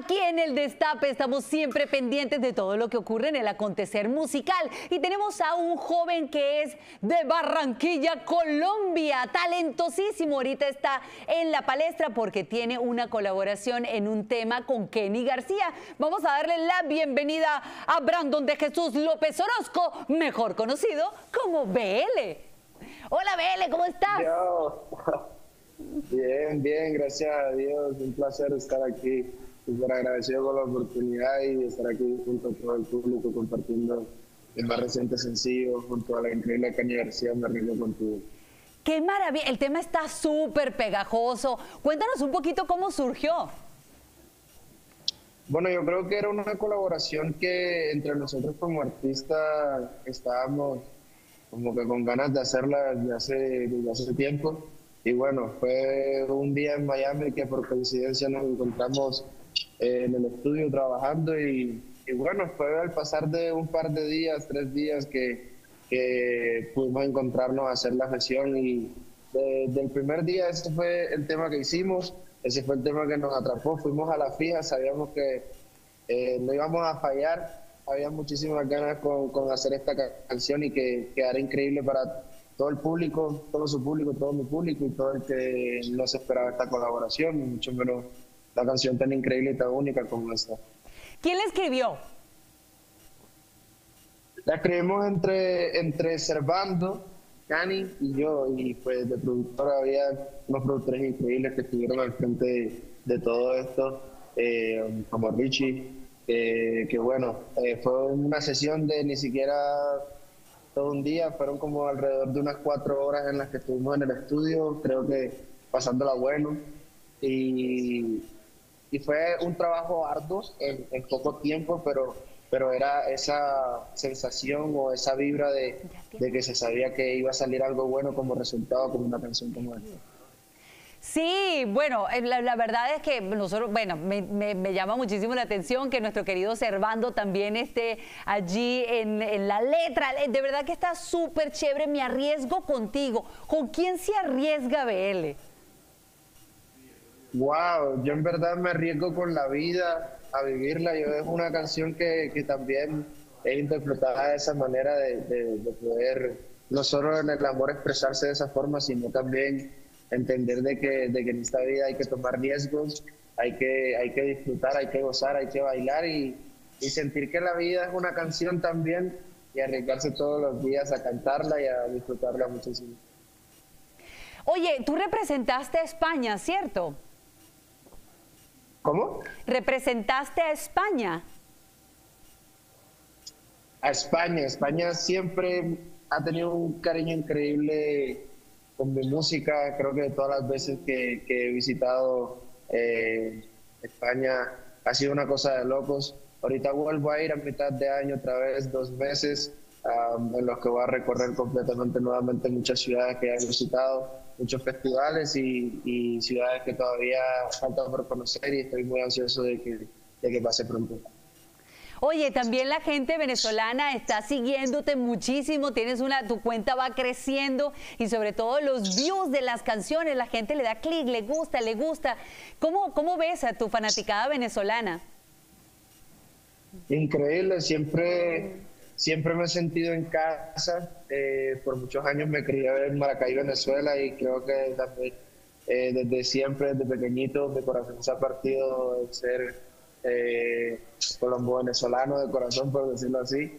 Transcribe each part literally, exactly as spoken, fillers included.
Aquí en El Destape estamos siempre pendientes de todo lo que ocurre en el acontecer musical y tenemos a un joven que es de Barranquilla, Colombia, talentosísimo. Ahorita está en la palestra porque tiene una colaboración en un tema con Kany García. Vamos a darle la bienvenida a Brandon de Jesús López Orozco, mejor conocido como Beéle. Hola Beéle, ¿cómo estás? Yo. Bien, bien, gracias a Dios, un placer estar aquí, súper agradecido con la oportunidad y estar aquí junto a todo el público compartiendo el más reciente sencillo junto a la increíble Kany García, Me Arreglo Contigo. ¡Qué maravilla! El tema está súper pegajoso. Cuéntanos un poquito cómo surgió. Bueno, yo creo que era una colaboración que entre nosotros como artistas estábamos como que con ganas de hacerla desde hace, desde hace tiempo. Y bueno, fue un día en Miami que por coincidencia nos encontramos eh, en el estudio trabajando y, y bueno, fue al pasar de un par de días, tres días que, que pudimos encontrarnos a hacer la sesión y de, del primer día ese fue el tema que hicimos, ese fue el tema que nos atrapó, fuimos a la fija, sabíamos que eh, no íbamos a fallar, había muchísimas ganas con, con hacer esta canción y que quedara increíble para todo el público, todo su público, todo mi público y todo el que no se esperaba esta colaboración, y mucho menos la canción tan increíble y tan única como esta. ¿Quién la escribió? La escribimos entre, entre Servando, Kany y yo, y pues de productora había unos productores increíbles que estuvieron al frente de, de todo esto, eh, como Richie, eh, que bueno, eh, fue una sesión de ni siquiera todo un día, fueron como alrededor de unas cuatro horas en las que estuvimos en el estudio, creo que pasándola bueno. Y, y fue un trabajo arduo en, en poco tiempo, pero, pero era esa sensación o esa vibra de, de que se sabía que iba a salir algo bueno como resultado, como una canción como esta. Sí, bueno, la, la verdad es que nosotros, bueno, me, me, me llama muchísimo la atención que nuestro querido Servando también esté allí en, en la letra. De verdad que está súper chévere, Me Arriesgo Contigo. ¿Con quién se arriesga Beéle? Wow, yo en verdad me arriesgo con la vida, a vivirla. Yo es una canción que, que también es interpretada de esa manera de, de, de poder, no solo en el amor expresarse de esa forma, sino también entender de que, de que en esta vida hay que tomar riesgos, hay que, hay que disfrutar, hay que gozar, hay que bailar y, y sentir que la vida es una canción también y arriesgarse todos los días a cantarla y a disfrutarla muchísimo. Oye, tú representaste a España, ¿cierto? ¿Cómo? ¿Representaste a España? A España. España siempre ha tenido un cariño increíble con mi música, creo que todas las veces que, que he visitado eh, España ha sido una cosa de locos. Ahorita vuelvo a ir a mitad de año otra vez, dos meses, um, en los que voy a recorrer completamente nuevamente muchas ciudades que ya he visitado, muchos festivales y, y ciudades que todavía falta por conocer y estoy muy ansioso de que, de que pase pronto. Oye, también la gente venezolana está siguiéndote muchísimo, tienes una, tu cuenta va creciendo y sobre todo los views de las canciones, la gente le da clic, le gusta, le gusta. ¿Cómo, cómo ves a tu fanaticada venezolana? Increíble, siempre, siempre me he sentido en casa, eh, por muchos años me crié en Maracay, Venezuela y creo que también eh, desde siempre, desde pequeñito, mi corazón se ha partido de ser Eh, colombo-venezolano de corazón, por decirlo así.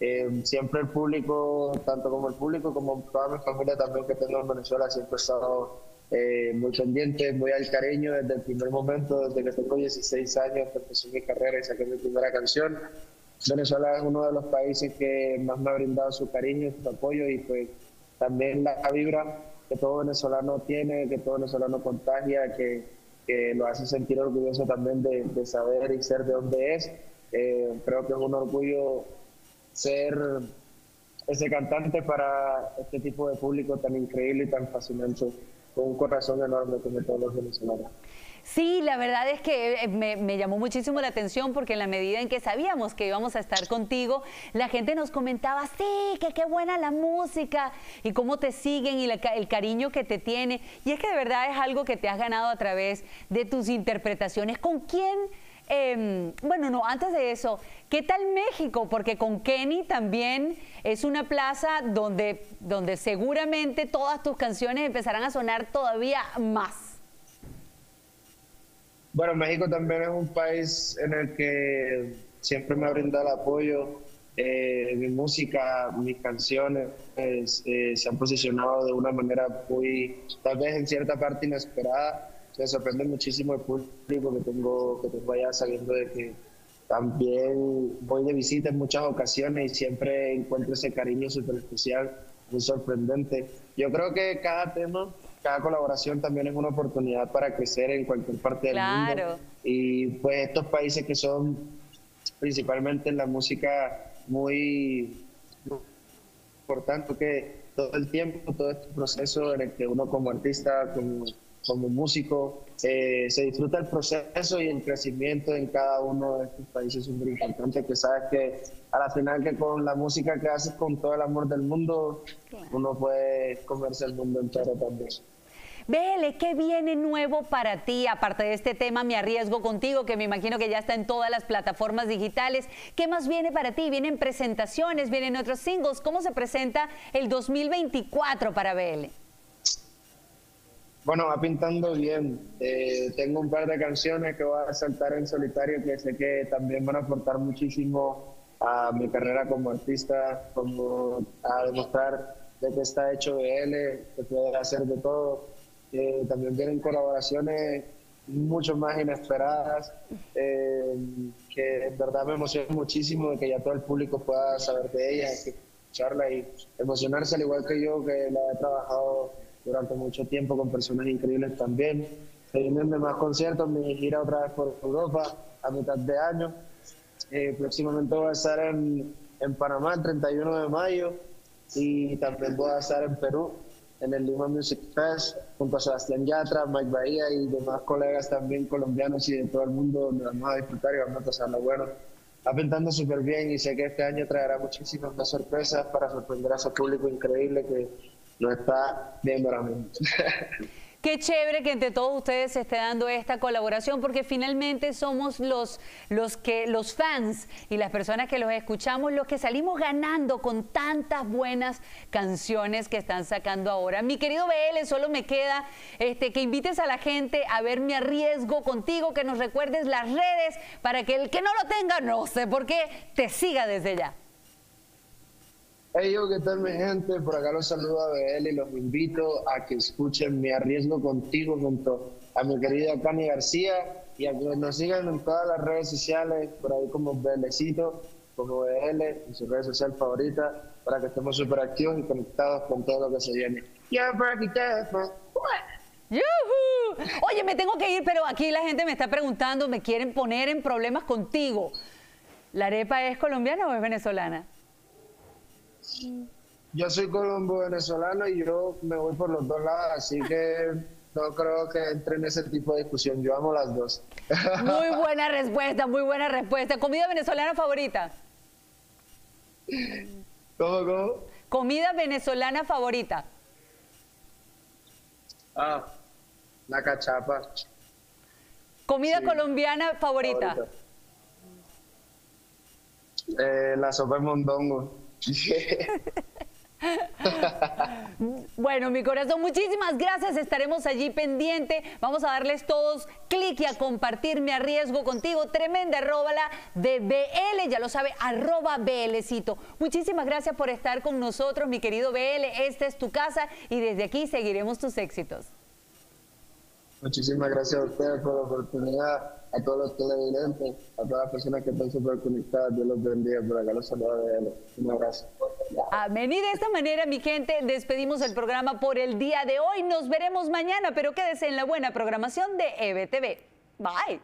Eh, siempre el público, tanto como el público, como toda mi familia también que tengo en Venezuela, siempre he estado eh, muy pendiente, muy al cariño desde el primer momento, desde que tengo dieciséis años, que empecé mi carrera y saqué mi primera canción. Venezuela es uno de los países que más me ha brindado su cariño, su apoyo y pues también la vibra que todo venezolano tiene, que todo venezolano contagia, que que lo hace sentir orgulloso también de, de saber y ser de dónde es. Eh, creo que es un orgullo ser ese cantante para este tipo de público tan increíble y tan fascinante, con un corazón enorme como todos los venezolanos. Sí, la verdad es que me, me llamó muchísimo la atención porque en la medida en que sabíamos que íbamos a estar contigo, la gente nos comentaba, sí, que qué buena la música y cómo te siguen y la, el cariño que te tiene. Y es que de verdad es algo que te has ganado a través de tus interpretaciones. ¿Con quién Eh, bueno, no, antes de eso, ¿qué tal México? Porque con Kany también es una plaza donde, donde seguramente todas tus canciones empezarán a sonar todavía más. Bueno, México también es un país en el que siempre me ha brindado el apoyo. Eh, mi música, mis canciones eh, eh, se han posicionado de una manera muy, tal vez en cierta parte inesperada. Me sorprende muchísimo el público que tengo, que tengo allá, sabiendo de que también voy de visita en muchas ocasiones y siempre encuentro ese cariño súper especial, muy sorprendente. Yo creo que cada tema, cada colaboración también es una oportunidad para crecer en cualquier parte del mundo. Claro. Y pues estos países que son principalmente en la música muy, muy importante, que todo el tiempo, todo este proceso en el que uno como artista, como, como músico, eh, se disfruta el proceso y el crecimiento en cada uno de estos países súper importante, que sabes que a la final que con la música que haces con todo el amor del mundo, uno puede comerse el mundo entero también. Beéle, ¿qué viene nuevo para ti? Aparte de este tema, Me Arriesgo Contigo, que me imagino que ya está en todas las plataformas digitales. ¿Qué más viene para ti? ¿Vienen presentaciones? ¿Vienen otros singles? ¿Cómo se presenta el dos mil veinticuatro para Beéle? Bueno, va pintando bien. Eh, tengo un par de canciones que voy a saltar en solitario, que sé que también van a aportar muchísimo a mi carrera como artista, como a demostrar de qué está hecho Beéle, que puede hacer de todo. Eh, también vienen colaboraciones mucho más inesperadas, eh, que en verdad me emociona muchísimo de que ya todo el público pueda saber de ellas, escucharla y emocionarse, al igual que yo, que la he trabajado durante mucho tiempo con personas increíbles también. Se vienen de más conciertos, mi gira otra vez por Europa a mitad de año. Eh, próximamente voy a estar en, en Panamá el treinta y uno de mayo y también voy a estar en Perú, en el Lima Music Fest, junto a Sebastián Yatra, Mike Bahía y demás colegas también colombianos y de todo el mundo, donde vamos a disfrutar y vamos a pasarlo bueno. Está pintando súper bien y sé que este año traerá muchísimas más sorpresas para sorprender a ese público increíble que nos está viendo ahora mismo. Qué chévere que entre todos ustedes se esté dando esta colaboración, porque finalmente somos los, los, que, los fans y las personas que los escuchamos los que salimos ganando con tantas buenas canciones que están sacando ahora. Mi querido Beéle, solo me queda este, que invites a la gente a ver Me Arriesgo Contigo, que nos recuerdes las redes para que el que no lo tenga, no sé por qué, te siga desde ya. Hey, yo, ¿qué tal mi gente? Por acá los saludo a Beéle y los invito a que escuchen Me Arriesgo Contigo junto a mi querida Kany García y a que nos sigan en todas las redes sociales, por ahí como Beélecito, como Beéle, en su red social favorita, para que estemos súper activos y conectados con todo lo que se viene. ¡Yuhu! Oye, me tengo que ir, pero aquí la gente me está preguntando, me quieren poner en problemas contigo. ¿La arepa es colombiana o es venezolana? Yo soy colombo-venezolano y yo me voy por los dos lados, así que no creo que entre en ese tipo de discusión. Yo amo las dos. Muy buena respuesta, muy buena respuesta. ¿Comida venezolana favorita? ¿Cómo, cómo? ¿Comida venezolana favorita? Ah, la cachapa. ¿Comida sí. colombiana favorita? favorita. Eh, la sopa de mondongo. Bueno, mi corazón, muchísimas gracias. Estaremos allí pendiente. Vamos a darles todos clic y a compartir Me Arriesgo Contigo. Tremenda róbala de Beéle, ya lo sabe, arroba Beélecito. Muchísimas gracias por estar con nosotros, mi querido Beéle. Esta es tu casa y desde aquí seguiremos tus éxitos. Muchísimas gracias a ustedes por la oportunidad, a todos los televidentes, a todas las personas que están súper conectadas. Dios los bendiga. Por acá los saludos de él. Un abrazo. Amén. Y de esta manera, mi gente, despedimos el programa por el día de hoy. Nos veremos mañana, pero quédese en la buena programación de E B T V. Bye.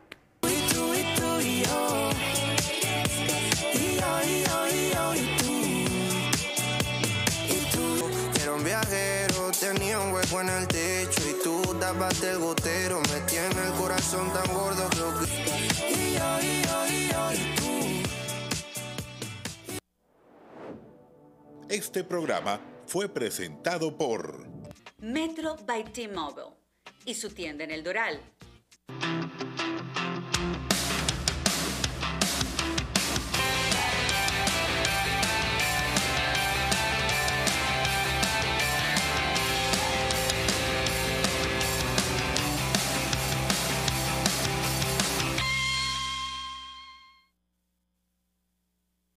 Era un viajero, tenía un hueco en el techo y tú dabas el gotero, me tiene el corazón tan gordo que lo que... Este programa fue presentado por Metro by T-Mobile y su tienda en El Doral.